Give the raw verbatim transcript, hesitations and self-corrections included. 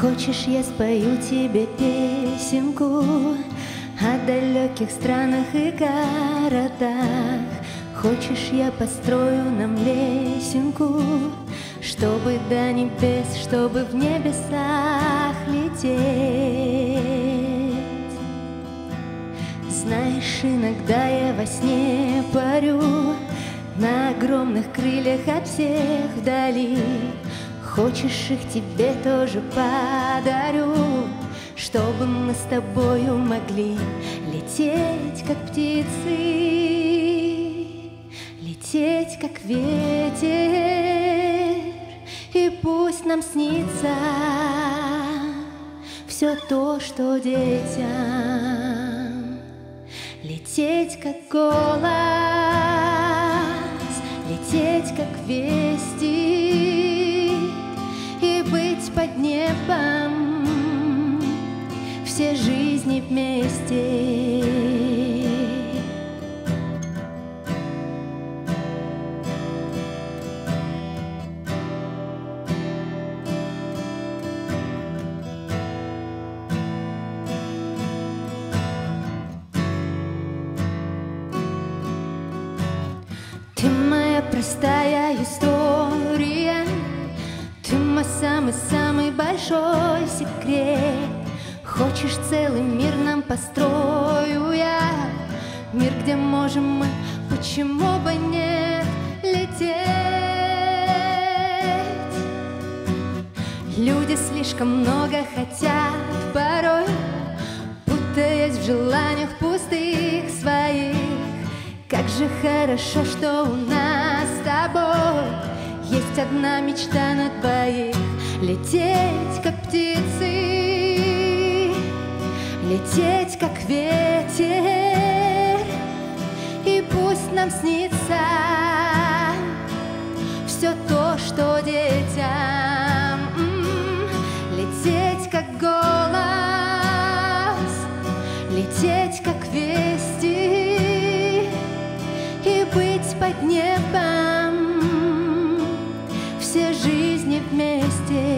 Хочешь, я спою тебе песенку о далеких странах и городах? Хочешь, я построю нам лесенку, чтобы до небес, чтобы в небесах лететь? Знаешь, иногда я во сне парю на огромных крыльях от всех вдали. Хочешь, их тебе тоже подарю, чтобы мы с тобою могли лететь, как птицы, лететь, как ветер. И пусть нам снится все то, что детям. Лететь, как голос, лететь, как вести, под небом все жизни вместе. Ты моя простая история, ты мой самый-самый большой секрет. Хочешь, целый мир нам построю я, мир, где можем мы, почему бы не лететь? Люди слишком много хотят порой, будто есть в желаниях пустых своих. Как же хорошо, что у нас с тобой есть одна мечта на двоих. Лететь, как птицы, лететь, как ветер. И пусть нам снится все то, что детям. Лететь, как голос, лететь, как вести, и быть под небом все жизни вместе.